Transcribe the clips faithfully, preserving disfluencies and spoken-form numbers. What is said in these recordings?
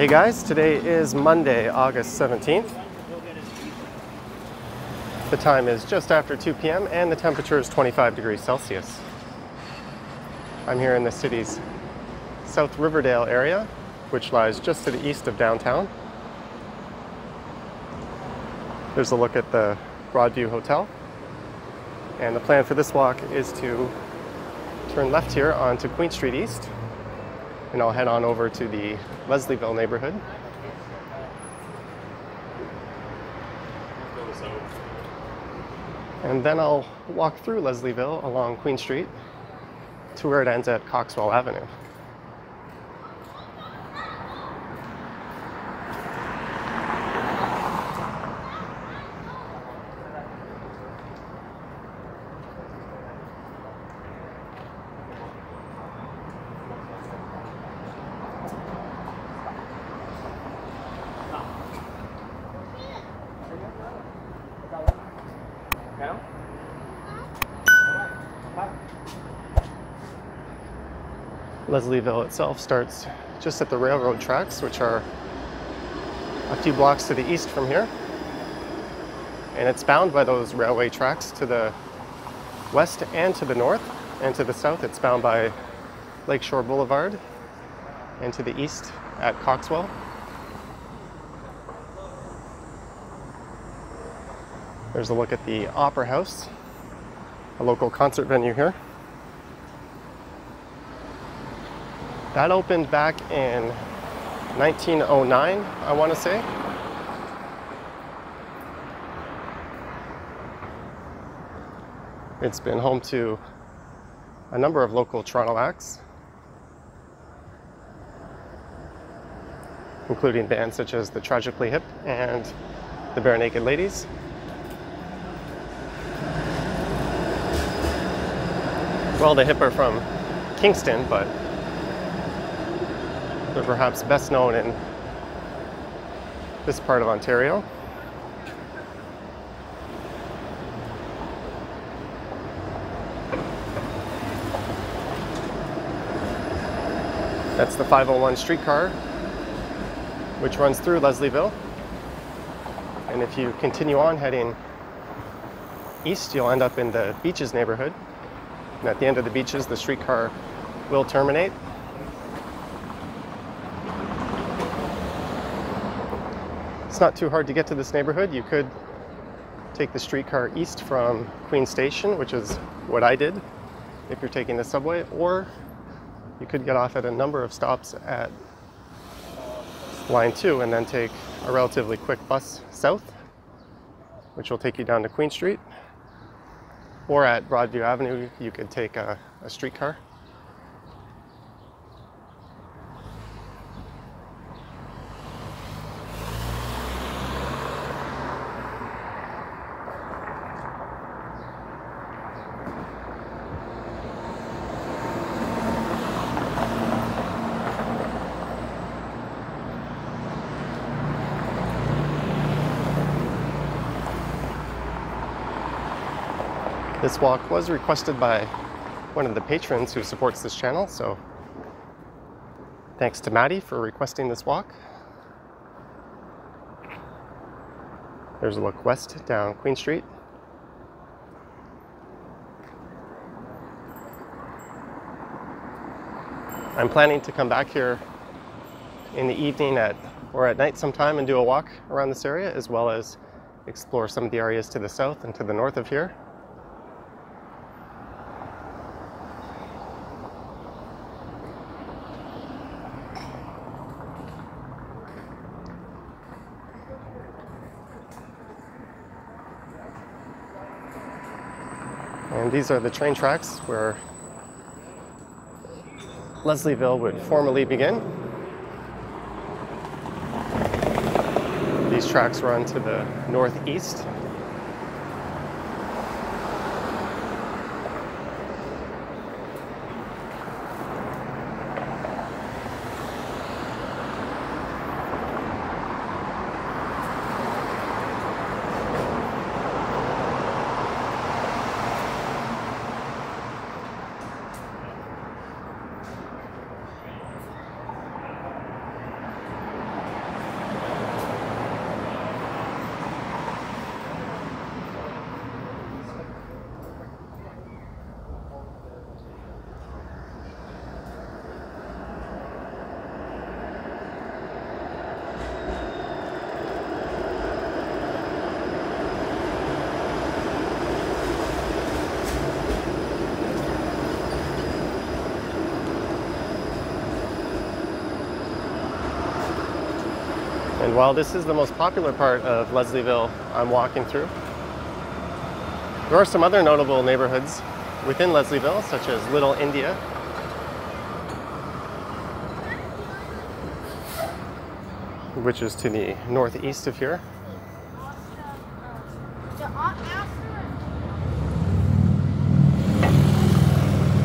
Hey guys, today is Monday, August seventeenth. The time is just after two p m and the temperature is twenty-five degrees Celsius. I'm here in the city's South Riverdale area, which lies just to the east of downtown. There's a look at the Broadview Hotel. And the plan for this walk is to turn left here onto Queen Street East, and I'll head on over to the Leslieville neighborhood. And then I'll walk through Leslieville along Queen Street to where it ends at Coxwell Avenue. Leslieville itself starts just at the railroad tracks, which are a few blocks to the east from here. And it's bound by those railway tracks to the west and to the north, and to the south it's bound by Lakeshore Boulevard, and to the east at Coxwell. There's a look at the Opera House, a local concert venue here. That opened back in nineteen oh nine, I want to say. It's been home to a number of local Toronto acts, including bands such as the Tragically Hip and the Bare Naked Ladies. Well, the Hip are from Kingston, but they're perhaps best known in this part of Ontario. That's the five oh one streetcar, which runs through Leslieville. And if you continue on heading east, you'll end up in the Beaches neighborhood. And at the end of the Beaches, the streetcar will terminate. It's not too hard to get to this neighborhood. You could take the streetcar east from Queen Station, which is what I did if you're taking the subway, or you could get off at a number of stops at line two and then take a relatively quick bus south, which will take you down to Queen Street, or at Broadview Avenue you could take a, a streetcar. This walk was requested by one of the patrons who supports this channel, so thanks to Maddie for requesting this walk. There's a look west down Queen Street. I'm planning to come back here in the evening at or at night sometime and do a walk around this area, as well as explore some of the areas to the south and to the north of here. And these are the train tracks where Leslieville would formally begin. These tracks run to the northeast. And while this is the most popular part of Leslieville I'm walking through, there are some other notable neighborhoods within Leslieville, such as Little India, which is to the northeast of here.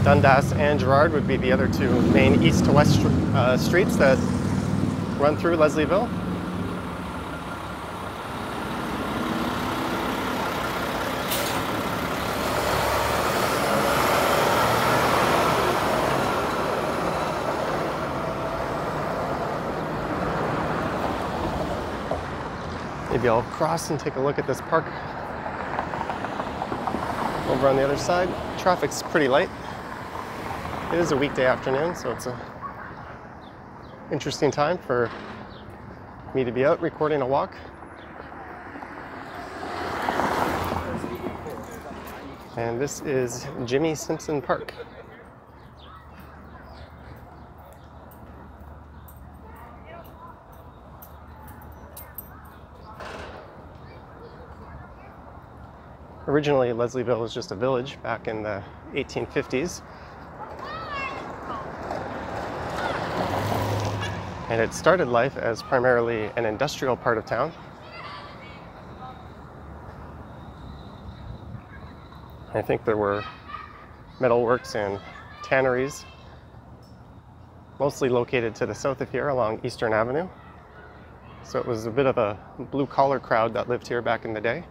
Dundas and Girard would be the other two main east to west uh, streets that run through Leslieville. Maybe I'll cross and take a look at this park over on the other side. Traffic's pretty light. It is a weekday afternoon, so it's an interesting time for me to be out recording a walk. And this is Jimmy Simpson Park. Originally, Leslieville was just a village back in the eighteen fifties. And it started life as primarily an industrial part of town. I think there were metalworks and tanneries, mostly located to the south of here along Eastern Avenue. So it was a bit of a blue-collar crowd that lived here back in the day.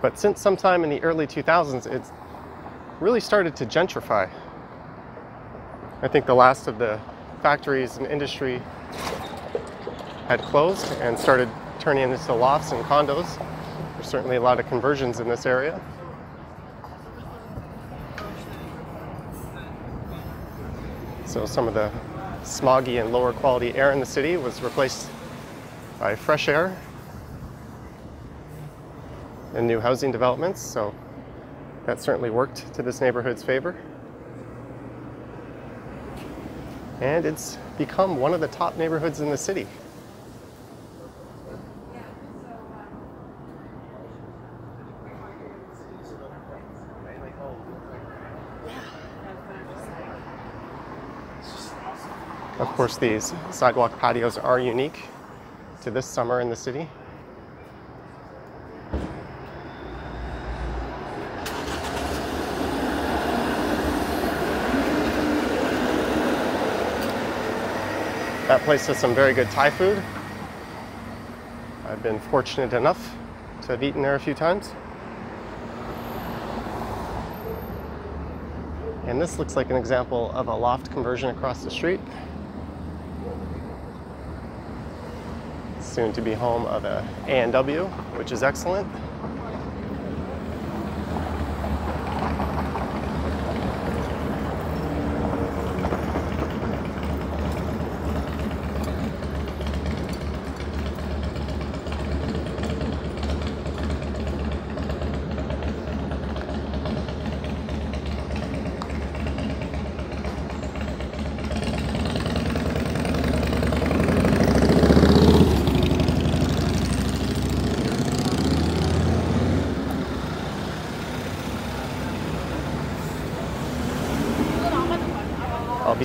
But since sometime in the early two thousands, it's really started to gentrify. I think the last of the factories and industry had closed and started turning into lofts and condos. There's certainly a lot of conversions in this area. So some of the smoggy and lower quality air in the city was replaced by fresh air and new housing developments, so that certainly worked to this neighborhood's favor. And it's become one of the top neighborhoods in the city. Of course, these sidewalk patios are unique to this summer in the city. That place has some very good Thai food. I've been fortunate enough to have eaten there a few times. And this looks like an example of a loft conversion across the street. Soon to be home of a A and W, which is excellent.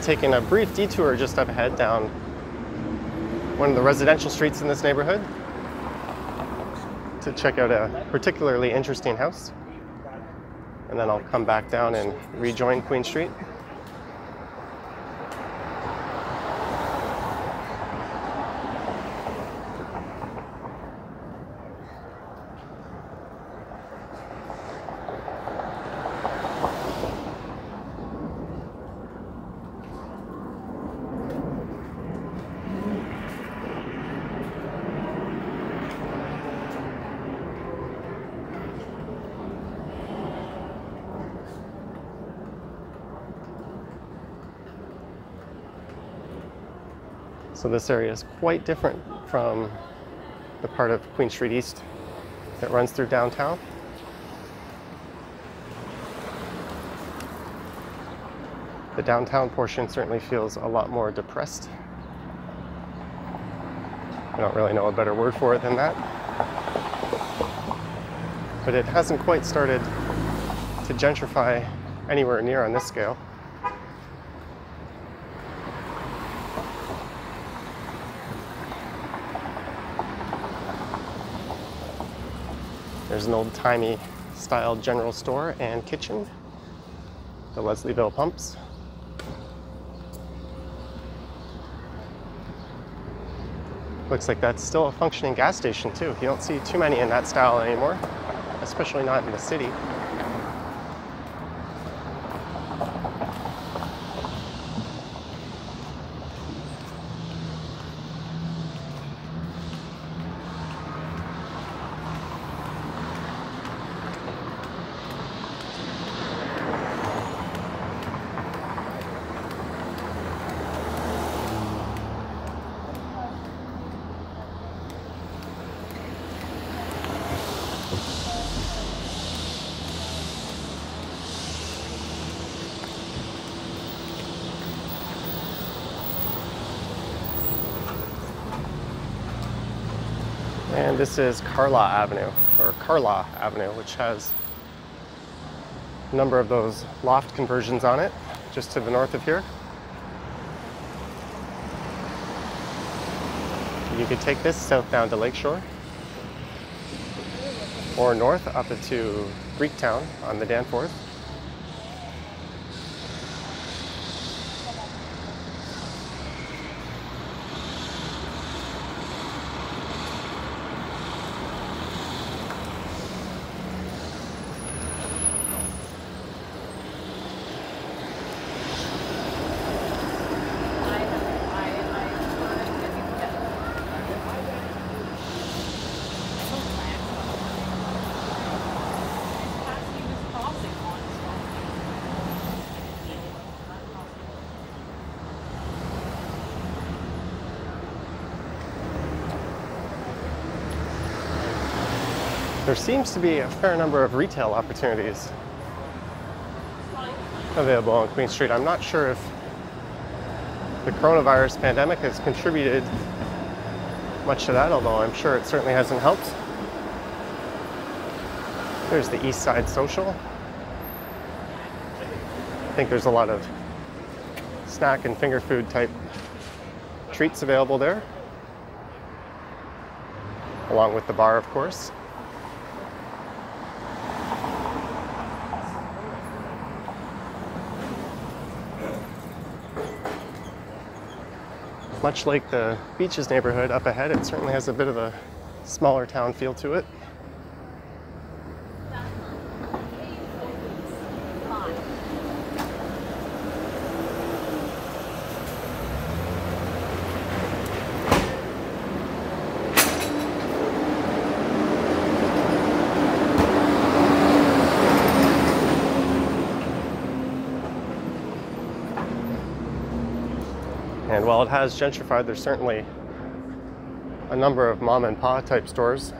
Taking a brief detour just up ahead down one of the residential streets in this neighborhood to check out a particularly interesting house. And then I'll come back down and rejoin Queen Street. So this area is quite different from the part of Queen Street East that runs through downtown. The downtown portion certainly feels a lot more depressed. I don't really know a better word for it than that. But it hasn't quite started to gentrify anywhere near on this scale. There's an old-timey style general store and kitchen, the Leslieville Pumps. Looks like that's still a functioning gas station too. You don't see too many in that style anymore, especially not in the city. And this is Carlaw Avenue, or Carlaw Avenue, which has a number of those loft conversions on it, just to the north of here. You could take this south down to Lakeshore, or north up into Greektown on the Danforth. There seems to be a fair number of retail opportunities available on Queen Street. I'm not sure if the coronavirus pandemic has contributed much to that, although I'm sure it certainly hasn't helped. There's the East Side Social. I think there's a lot of snack and finger food type treats available there, along with the bar, of course. Much like the Beaches neighborhood up ahead, it certainly has a bit of a smaller town feel to it. And while it has gentrified, there's certainly a number of mom and pa type stores.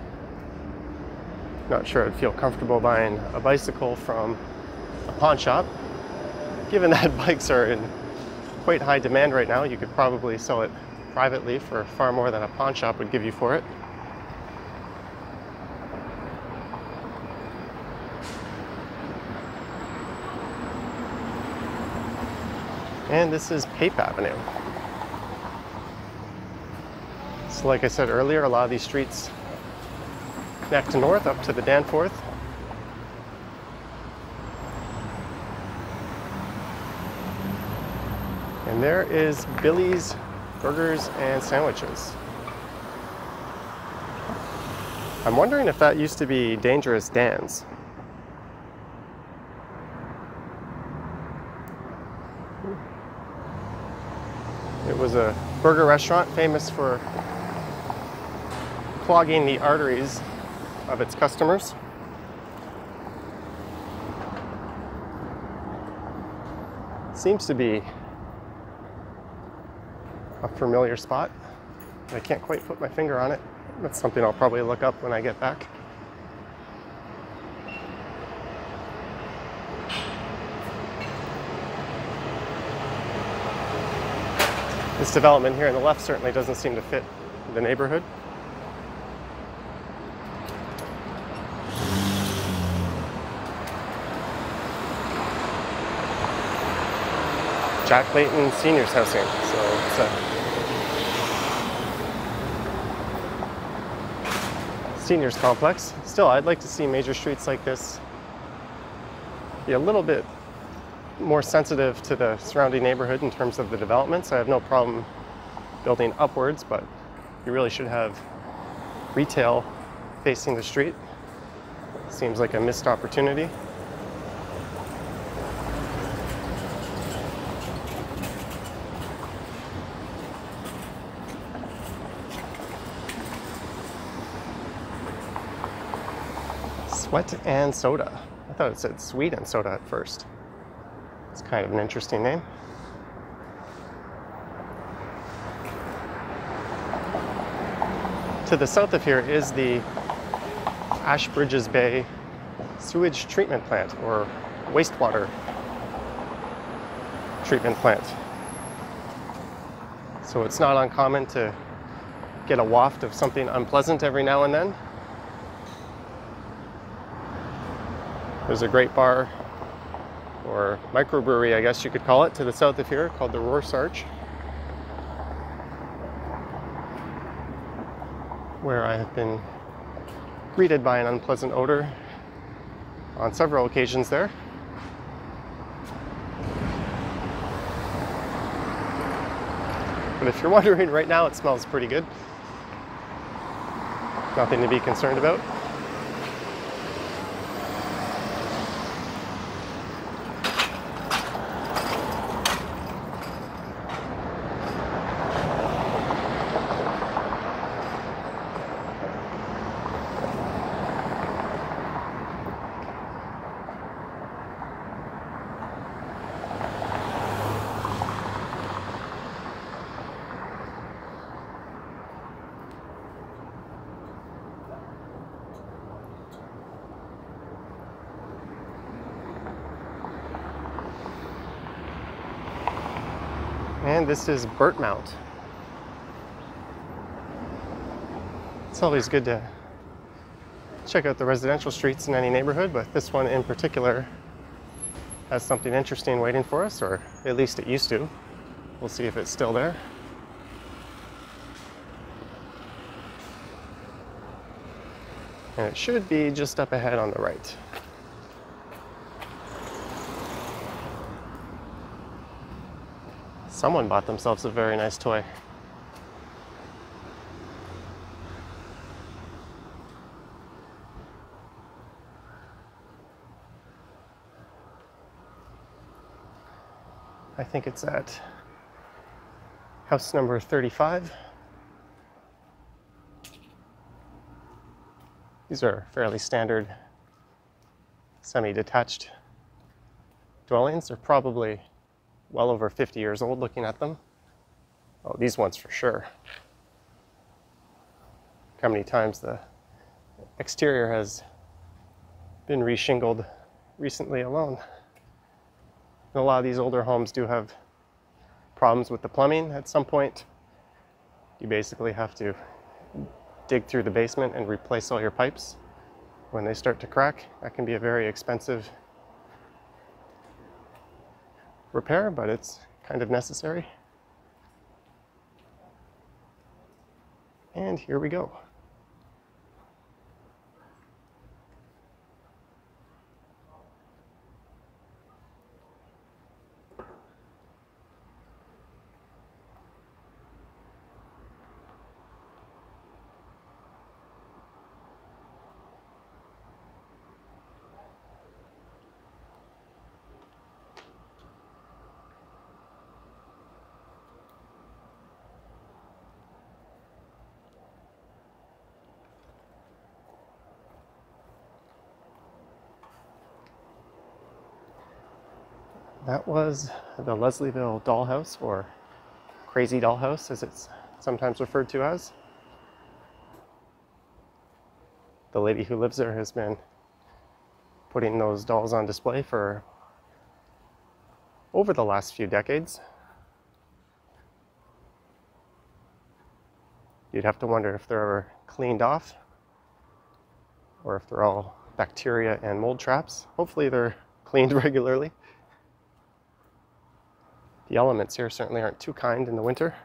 Not sure I'd feel comfortable buying a bicycle from a pawn shop. Given that bikes are in quite high demand right now, you could probably sell it privately for far more than a pawn shop would give you for it. And this is Pape Avenue. So like I said earlier, a lot of these streets connect to north up to the Danforth. And there is Billy's Burgers and Sandwiches. I'm wondering if that used to be Dangerous Dan's. It was a burger restaurant famous for clogging the arteries of its customers. Seems to be a familiar spot. I can't quite put my finger on it. That's something I'll probably look up when I get back. This development here on the left certainly doesn't seem to fit the neighborhood. Jack Layton Seniors Housing, so it's a seniors complex. Still, I'd like to see major streets like this be a little bit more sensitive to the surrounding neighborhood in terms of the developments. I have no problem building upwards, but you really should have retail facing the street. Seems like a missed opportunity. Sweat and Soda. I thought it said Sweet and Soda at first. It's kind of an interesting name. To the south of here is the Ashbridges Bay sewage treatment plant, or wastewater treatment plant. So it's not uncommon to get a waft of something unpleasant every now and then. There's a great bar, or microbrewery I guess you could call it, to the south of here called the Rorschach, where I have been greeted by an unpleasant odor on several occasions there. But if you're wondering, right now it smells pretty good. Nothing to be concerned about. And this is Bertmount. It's always good to check out the residential streets in any neighborhood, but this one in particular has something interesting waiting for us, or at least it used to. We'll see if it's still there. And it should be just up ahead on the right. Someone bought themselves a very nice toy. I think it's at house number thirty-five. These are fairly standard semi-detached dwellings. They're probably well over fifty years old looking at them. Oh, these ones for sure. How many times the exterior has been reshingled recently alone. And a lot of these older homes do have problems with the plumbing at some point. You basically have to dig through the basement and replace all your pipes when they start to crack. That can be a very expensive repair, but it's kind of necessary. And here we go. That was the Leslieville Dollhouse, or Crazy Dollhouse as it's sometimes referred to as. The lady who lives there has been putting those dolls on display for over the last few decades. You'd have to wonder if they're ever cleaned off or if they're all bacteria and mold traps. Hopefully they're cleaned regularly. The elements here certainly aren't too kind in the winter.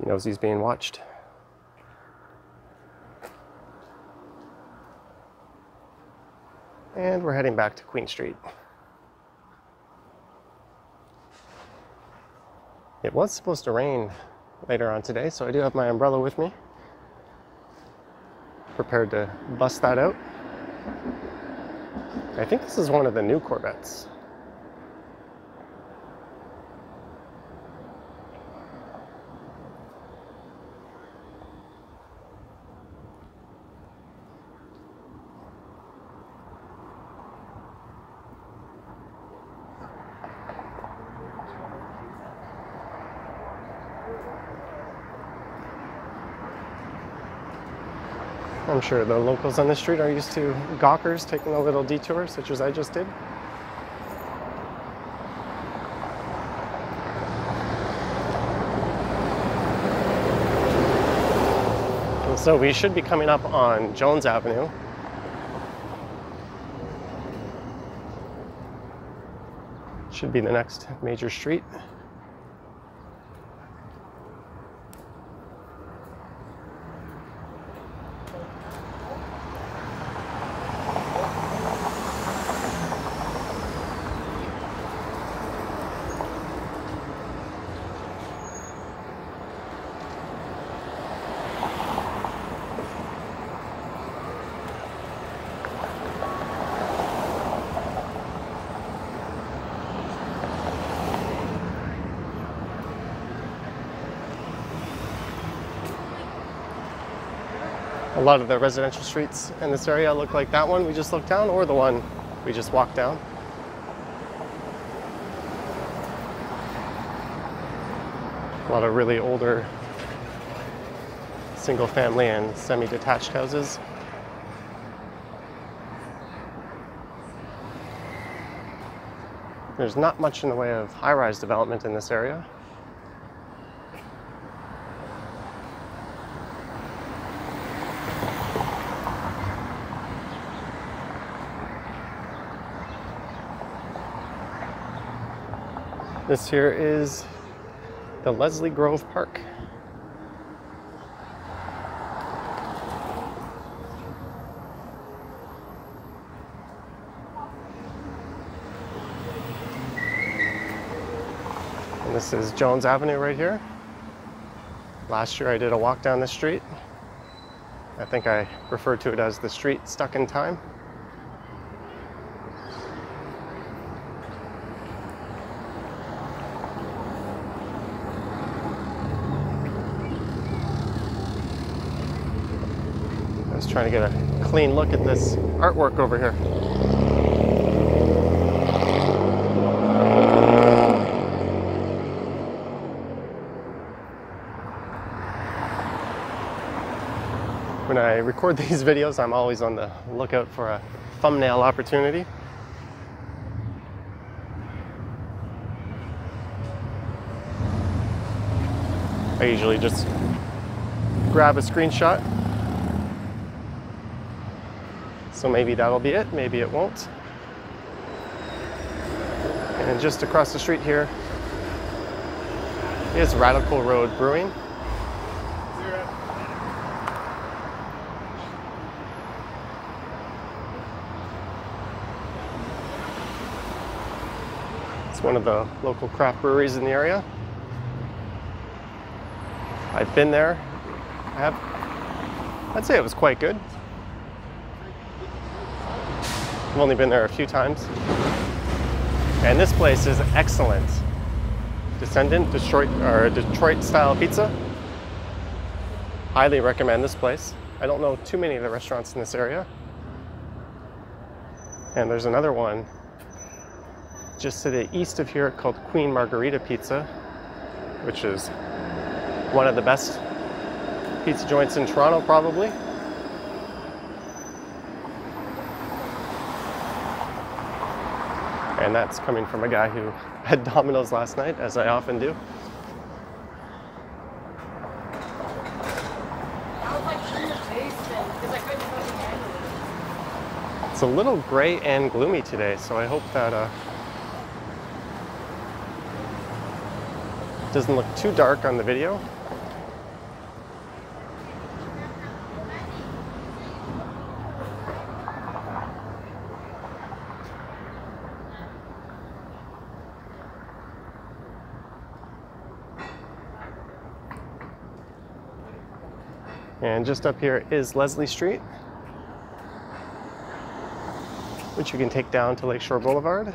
He knows he's being watched. And we're heading back to Queen Street. It was supposed to rain later on today, so I do have my umbrella with me. Prepared to bust that out. I think this is one of the new Corvettes. I'm sure the locals on the street are used to gawkers taking a little detour, such as I just did. And so we should be coming up on Jones Avenue. Should be the next major street. A lot of the residential streets in this area look like that one we just looked down, or the one we just walked down. A lot of really older single-family and semi-detached houses. There's not much in the way of high-rise development in this area. This here is the Leslie Grove Park. And this is Jones Avenue right here. Last year I did a walk down this street. I think I referred to it as the street stuck in time. Trying to get a clean look at this artwork over here. When I record these videos, I'm always on the lookout for a thumbnail opportunity. I usually just grab a screenshot. So maybe that'll be it, maybe it won't. And just across the street here is Radical Road Brewing. It's one of the local craft breweries in the area. I've been there. I have, I'd say it was quite good. I've only been there a few times. And this place is excellent. Descendant Detroit or Detroit style pizza. Highly recommend this place. I don't know too many of the restaurants in this area. And there's another one just to the east of here called Queen Margarita Pizza, which is one of the best pizza joints in Toronto probably. And that's coming from a guy who had Domino's last night, as I often do. It's a little gray and gloomy today, so I hope that uh, doesn't look too dark on the video. And just up here is Leslie Street, which you can take down to Lakeshore Boulevard.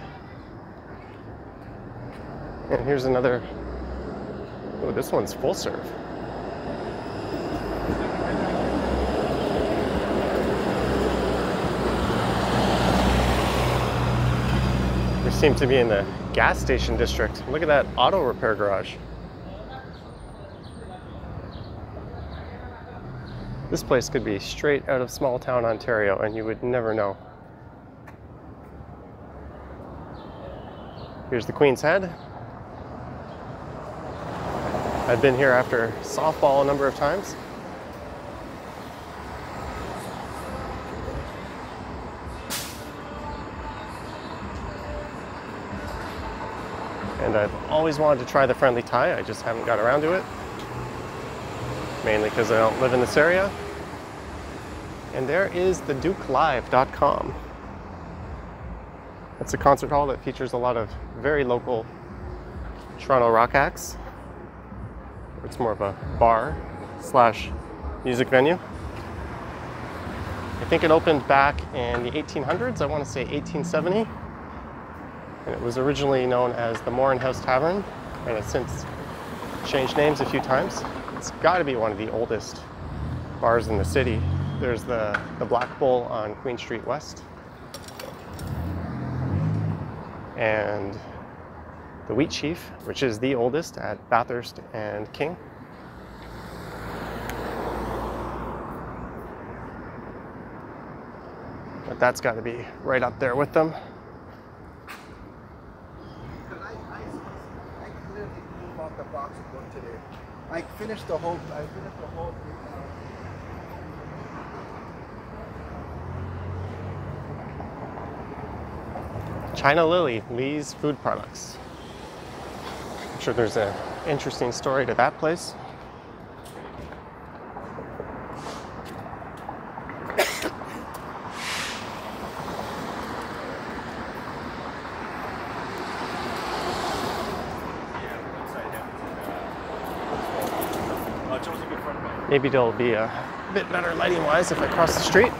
And here's another, oh, this one's full serve. We seem to be in the gas station district. Look at that auto repair garage. This place could be straight out of small town Ontario and you would never know. Here's the Queen's Head. I've been here after softball a number of times. And I've always wanted to try the friendly Thai, I just haven't got around to it. Mainly because I don't live in this area. And there is the duke live dot com. It's a concert hall that features a lot of very local Toronto rock acts. It's more of a bar slash music venue. I think it opened back in the eighteen hundreds, I want to say eighteen seventy. And it was originally known as the Morin House Tavern, and it's since changed names a few times. It's got to be one of the oldest bars in the city. There's the, the Black Bull on Queen Street West. And the Wheat Chief, which is the oldest at Bathurst and King. But that's got to be right up there with them. I finished the whole, I finished the whole thing. China Lily, Lee's Food Products. I'm sure there's an interesting story to that place. Maybe they'll be a bit better lighting-wise if I cross the street.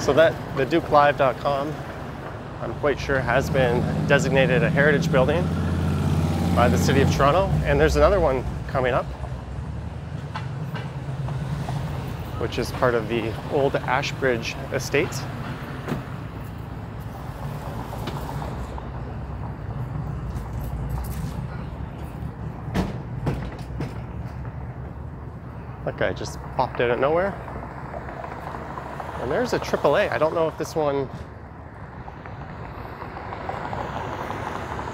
So that, the duke live dot com, I'm quite sure has been designated a heritage building by the City of Toronto. And there's another one coming up, which is part of the old Ashbridge Estate. That guy just popped out of nowhere. And there's a triple A. I don't know if this one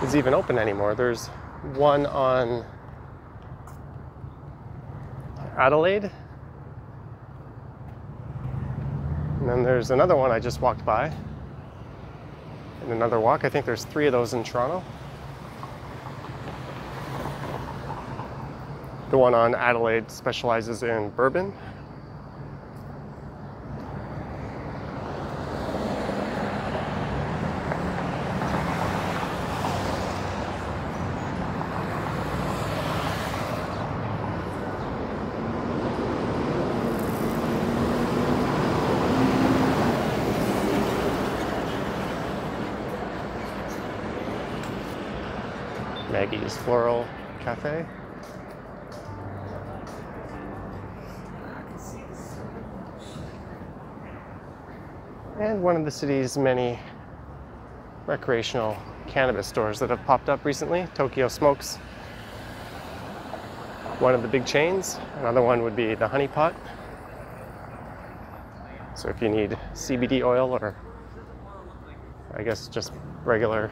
is even open anymore. There's one on Adelaide. And then there's another one I just walked by. And another walk. I think there's three of those in Toronto. The one on Adelaide specializes in bourbon. Maggie's Floral Cafe. and one of the city's many recreational cannabis stores that have popped up recently. Tokyo Smokes, one of the big chains. Another one would be the Honey Pot. So if you need C B D oil or I guess just regular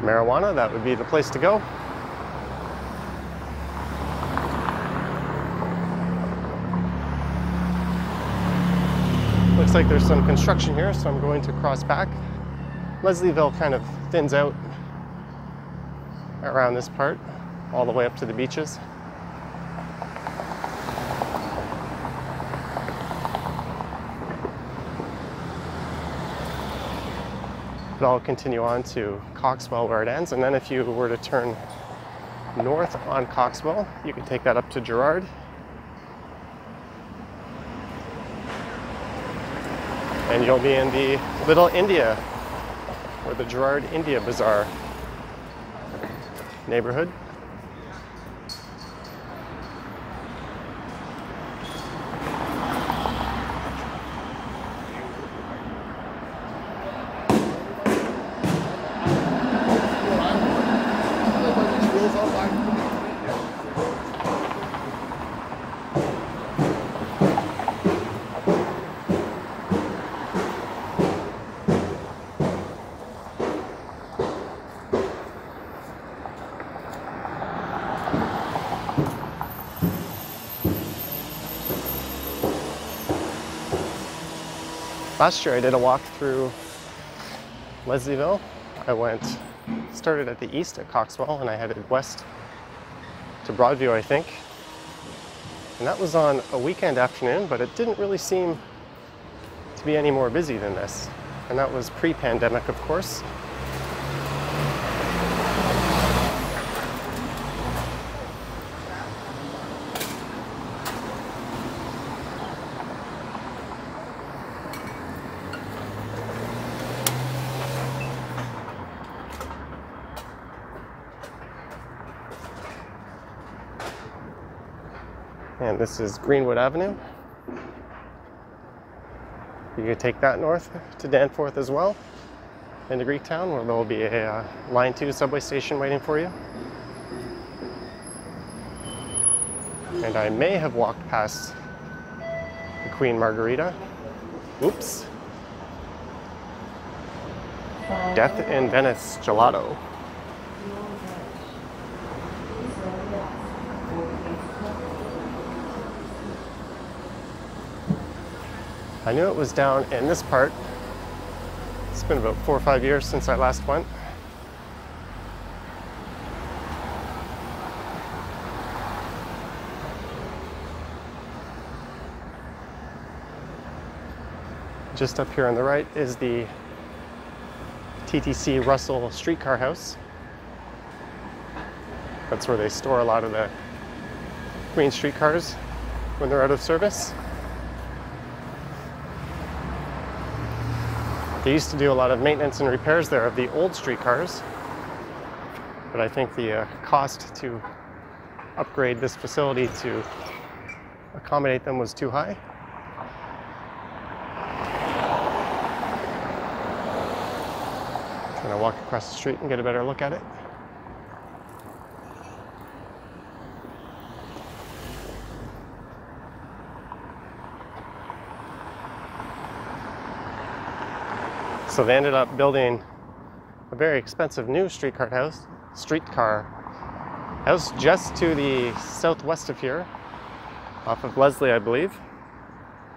marijuana, that would be the place to go. Looks like there's some construction here, so I'm going to cross back. Leslieville kind of thins out around this part, all the way up to the beaches. But I'll continue on to Coxwell where it ends, and then if you were to turn north on Coxwell, you can take that up to Girard. And you'll be in the Little India, or the Girard India Bazaar neighborhood. Last year I did a walk through Leslieville. I went, started at the east at Coxwell and I headed west to Broadview, I think. And that was on a weekend afternoon, but it didn't really seem to be any more busy than this. And that was pre-pandemic, of course. And this is Greenwood Avenue. You can take that north to Danforth as well, into Greektown, where there will be a uh, Line two subway station waiting for you. And I may have walked past the Queen Margarita. Oops. Death in Venice Gelato. I knew it was down in this part. It's been about four or five years since I last went. Just up here on the right is the T T C Russell Streetcar House. That's where they store a lot of the Queen streetcars when they're out of service. They used to do a lot of maintenance and repairs there of the old streetcars, but I think the uh, cost to upgrade this facility to accommodate them was too high. I'm gonna walk across the street and get a better look at it. So they ended up building a very expensive new streetcar house, streetcar house just to the southwest of here, off of Leslie, I believe.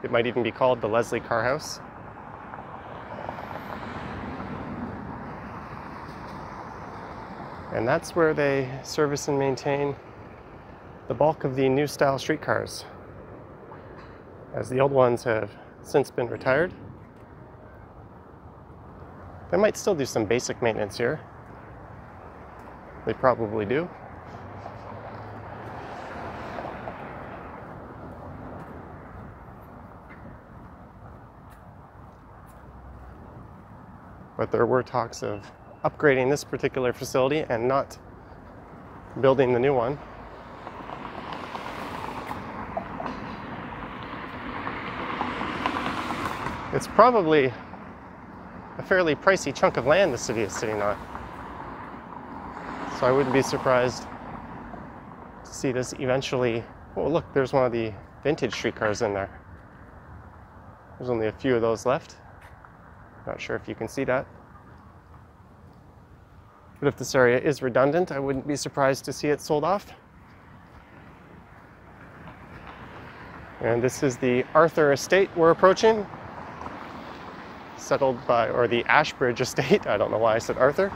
It might even be called the Leslie Car House. And that's where they service and maintain the bulk of the new style streetcars, as the old ones have since been retired. They might still do some basic maintenance here. They probably do. But there were talks of upgrading this particular facility and not building the new one. It's probably a fairly pricey chunk of land the city is sitting on. So I wouldn't be surprised to see this eventually. Oh, look, there's one of the vintage streetcars in there. There's only a few of those left. Not sure if you can see that. But if this area is redundant, I wouldn't be surprised to see it sold off. And this is the Arthur Estate we're approaching, settled by, or the Ashbridge Estate. I don't know why I said Arthur.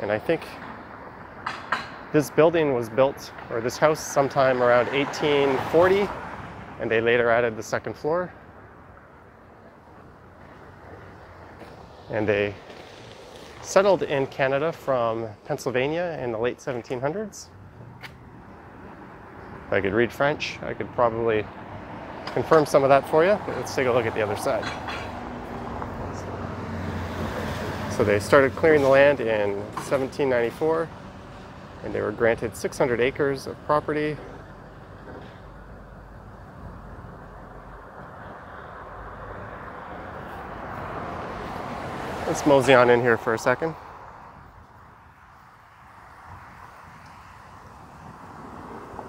And I think this building was built, or this house, sometime around eighteen forty, and they later added the second floor. And they settled in Canada from Pennsylvania in the late seventeen hundreds. If I could read French, I could probably confirm some of that for you. But let's take a look at the other side. So they started clearing the land in seventeen ninety-four, and they were granted six hundred acres of property. Let's mosey on in here for a second.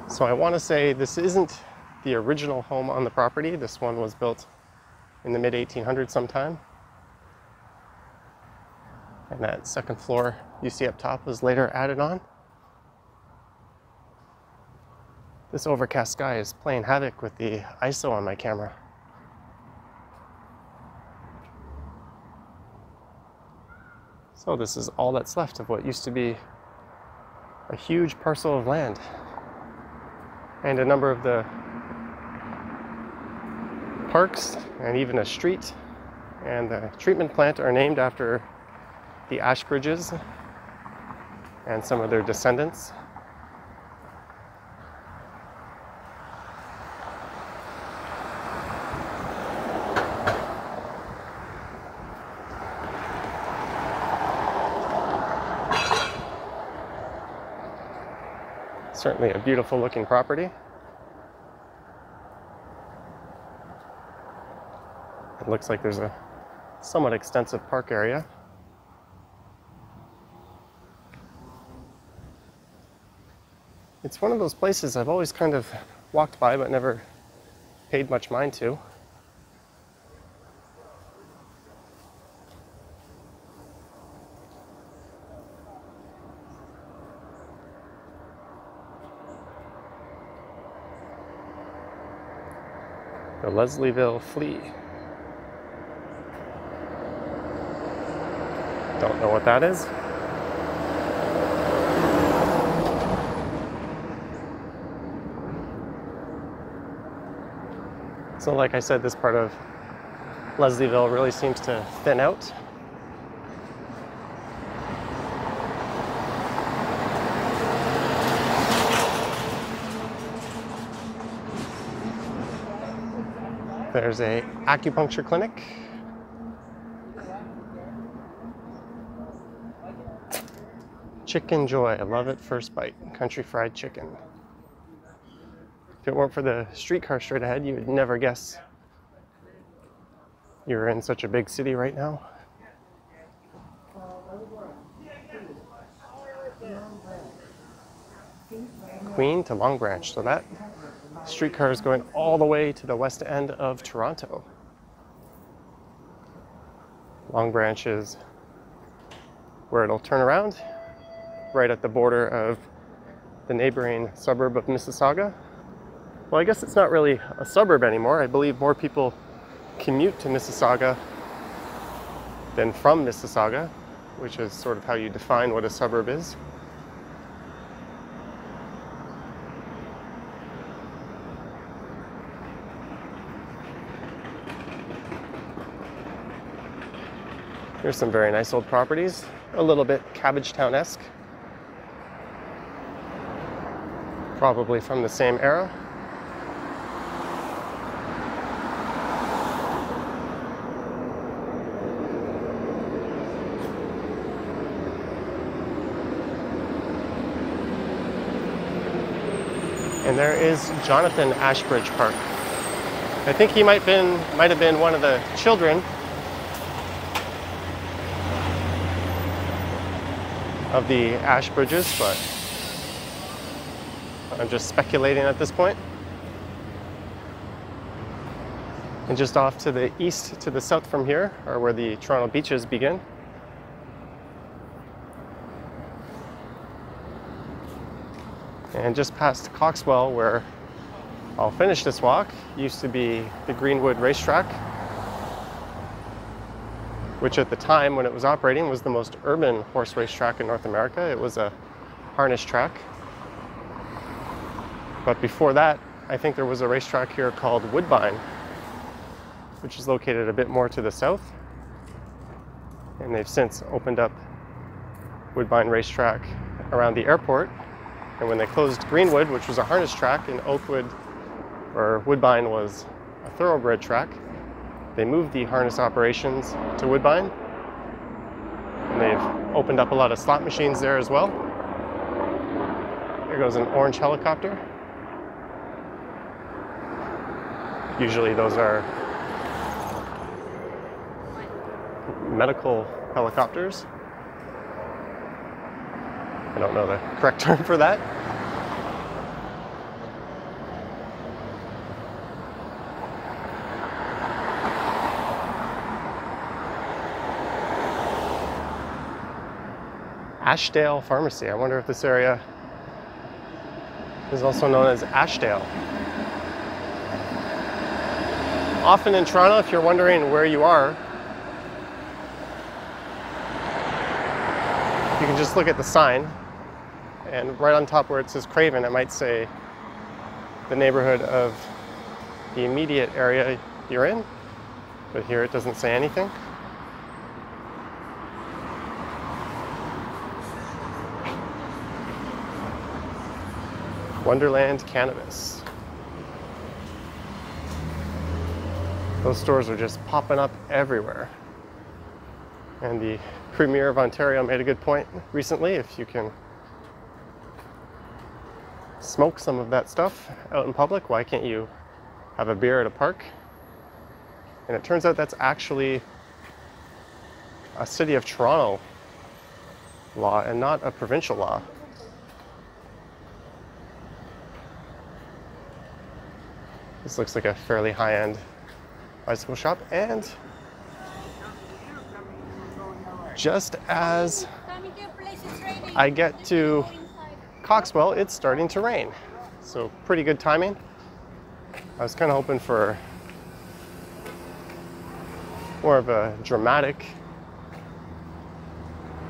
So I want to say this isn't the original home on the property. This one was built in the mid eighteen hundreds sometime. And that second floor you see up top was later added on. This overcast sky is playing havoc with the I S O on my camera. So this is all that's left of what used to be a huge parcel of land. And a number of the parks and even a street and the treatment plant are named after the Ashbridges and some of their descendants. Certainly a beautiful looking property. It looks like there's a somewhat extensive park area. It's one of those places I've always kind of walked by but never paid much mind to. The Leslieville Flea. Don't know what that is. So like I said, this part of Leslieville really seems to thin out. There's an acupuncture clinic. Chicken Joy, I love it, first bite, country fried chicken. If it weren't for the streetcar straight ahead, you would never guess you're in such a big city right now. Queen to Long Branch, so that streetcar is going all the way to the west end of Toronto. Long Branch is where it'll turn around, right at the border of the neighboring suburb of Mississauga. Well, I guess it's not really a suburb anymore. I believe more people commute to Mississauga than from Mississauga, which is sort of how you define what a suburb is. There's some very nice old properties, a little bit Cabbage Town-esque. Probably from the same era. And there is Jonathan Ashbridge Park. I think he might been might have been one of the children of the Ashbridges, but I'm just speculating at this point. And just off to the east, to the south from here, are where the Toronto beaches begin. And just past Coxwell, where I'll finish this walk, used to be the Greenwood Racetrack, which at the time when it was operating was the most urban horse racetrack in North America. It was a harness track. But before that, I think there was a racetrack here called Woodbine, which is located a bit more to the south. And they've since opened up Woodbine Racetrack around the airport. And when they closed Greenwood, which was a harness track, and Oakwood, or Woodbine, was a thoroughbred track, they moved the harness operations to Woodbine. And they've opened up a lot of slot machines there as well. Here goes an orange helicopter. Usually those are medical helicopters. I don't know the correct term for that. Ashdale Pharmacy. I wonder if this area is also known as Ashdale. Often in Toronto, if you're wondering where you are, you can just look at the sign, and right on top where it says Craven, it might say the neighborhood of the immediate area you're in, but here it doesn't say anything. Wonderland Cannabis. Those stores are just popping up everywhere. And the Premier of Ontario made a good point recently. If you can smoke some of that stuff out in public, why can't you have a beer at a park? And it turns out that's actually a City of Toronto law and not a provincial law. This looks like a fairly high-end bicycle shop. And just as I get to Coxwell, it's starting to rain. So pretty good timing. I was kind of hoping for more of a dramatic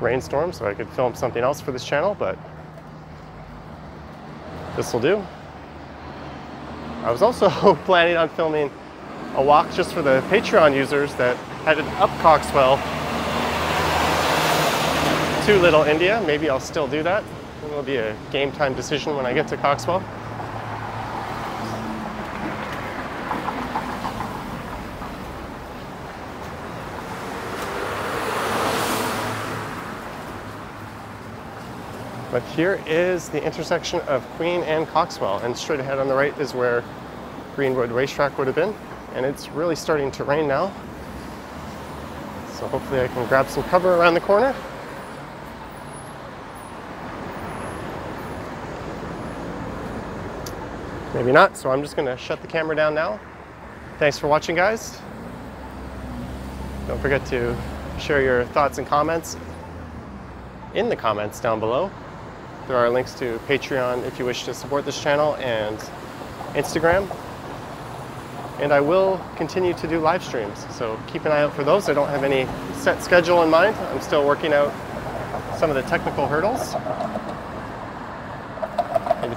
rainstorm so I could film something else for this channel, but this will do. I was also planning on filming a walk just for the Patreon users that headed up Coxwell to Little India. Maybe I'll still do that. It'll be a game time decision when I get to Coxwell. But here is the intersection of Queen and Coxwell, and straight ahead on the right is where Greenwood Racetrack would have been, and it's really starting to rain now. So hopefully I can grab some cover around the corner. Maybe not, so I'm just gonna shut the camera down now. Thanks for watching, guys. Don't forget to share your thoughts and comments in the comments down below. There are links to Patreon if you wish to support this channel, and Instagram. And I will continue to do live streams, so keep an eye out for those. I don't have any set schedule in mind. I'm still working out some of the technical hurdles.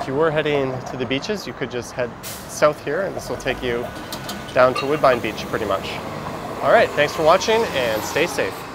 If you were heading to the beaches, you could just head south here, and this will take you down to Woodbine Beach pretty much. All right, thanks for watching and stay safe.